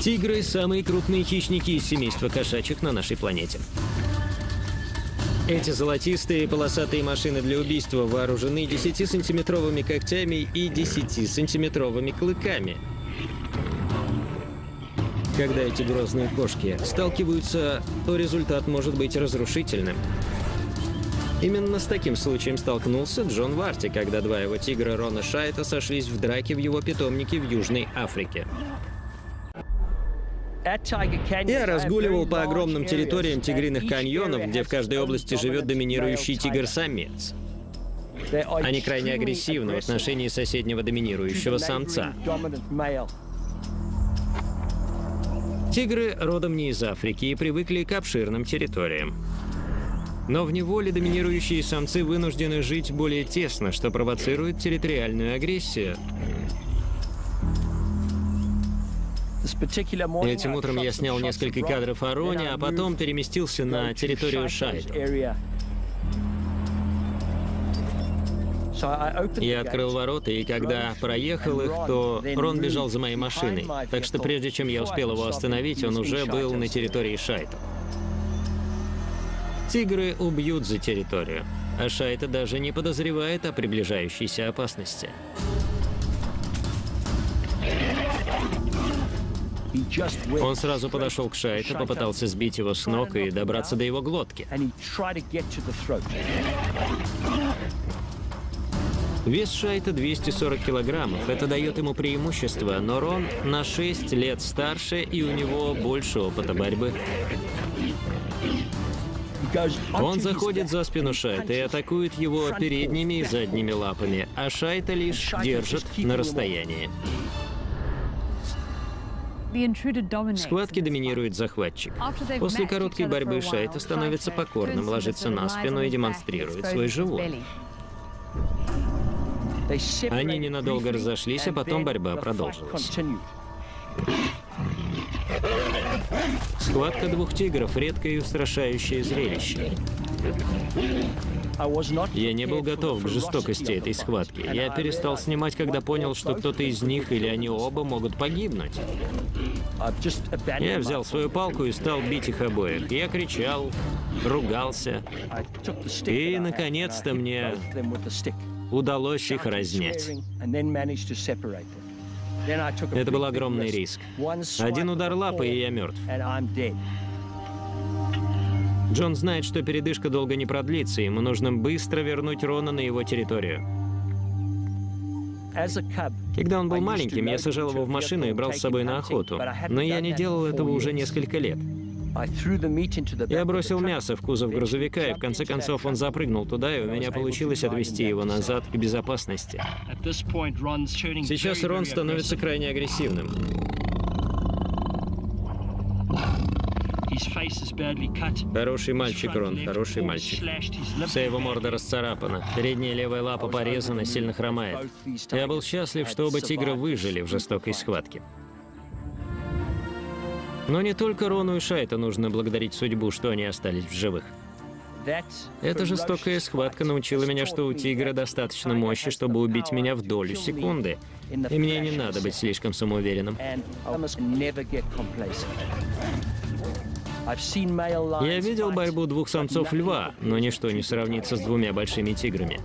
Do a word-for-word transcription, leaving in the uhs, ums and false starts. Тигры – самые крупные хищники из семейства кошачьих на нашей планете. Эти золотистые полосатые машины для убийства вооружены десятисантиметровыми когтями и десятисантиметровыми клыками. Когда эти грозные кошки сталкиваются, то результат может быть разрушительным. Именно с таким случаем столкнулся Джон Варти, когда два его тигра Рона Шайта сошлись в драке в его питомнике в Южной Африке. Я разгуливал по огромным территориям тигриных каньонов, где в каждой области живет доминирующий тигр-самец. Они крайне агрессивны в отношении соседнего доминирующего самца. Тигры родом не из Африки и привыкли к обширным территориям. Но в неволе доминирующие самцы вынуждены жить более тесно, что провоцирует территориальную агрессию. Этим утром я снял несколько кадров о Роне, а потом переместился на территорию Шайта. Я открыл ворота, и когда проехал их, то Рон бежал за моей машиной. Так что прежде чем я успел его остановить, он уже был на территории Шайта. Тигры убьют за территорию, а Шайта даже не подозревает о приближающейся опасности. Он сразу подошел к Шайте, попытался сбить его с ног и добраться до его глотки. Вес Шайта двести сорок килограммов. Это дает ему преимущество, но Рон на шесть лет старше, и у него больше опыта борьбы. Он заходит за спину Шайта и атакует его передними и задними лапами, а Шайта лишь держит на расстоянии. В схватке доминирует захватчик. После короткой борьбы Шайта становится покорным, ложится на спину и демонстрирует свой живот. Они ненадолго разошлись, а потом борьба продолжилась. Схватка двух тигров – редкое и устрашающее зрелище. Я не был готов к жестокости этой схватки. Я перестал снимать, когда понял, что кто-то из них или они оба могут погибнуть. Я взял свою палку и стал бить их обоих. Я кричал, ругался, и, наконец-то, мне удалось их разнять. Это был огромный риск. Один удар лапы, и я мертв. Джон знает, что передышка долго не продлится, ему нужно быстро вернуть Рона на его территорию. Когда он был маленьким, я сажал его в машину и брал с собой на охоту, но я не делал этого уже несколько лет. Я бросил мясо в кузов грузовика, и в конце концов он запрыгнул туда, и у меня получилось отвести его назад к безопасности. Сейчас Рон становится крайне агрессивным. Хороший мальчик, Рон, хороший мальчик. Вся его морда расцарапана, передняя левая лапа порезана, сильно хромает. Я был счастлив, что оба тигра выжили в жестокой схватке. Но не только Рону и Шайта нужно благодарить судьбу, что они остались в живых. Эта жестокая схватка научила меня, что у тигра достаточно мощи, чтобы убить меня в долю секунды. И мне не надо быть слишком самоуверенным. Я видел борьбу двух самцов льва, но ничто не сравнится с двумя большими тиграми.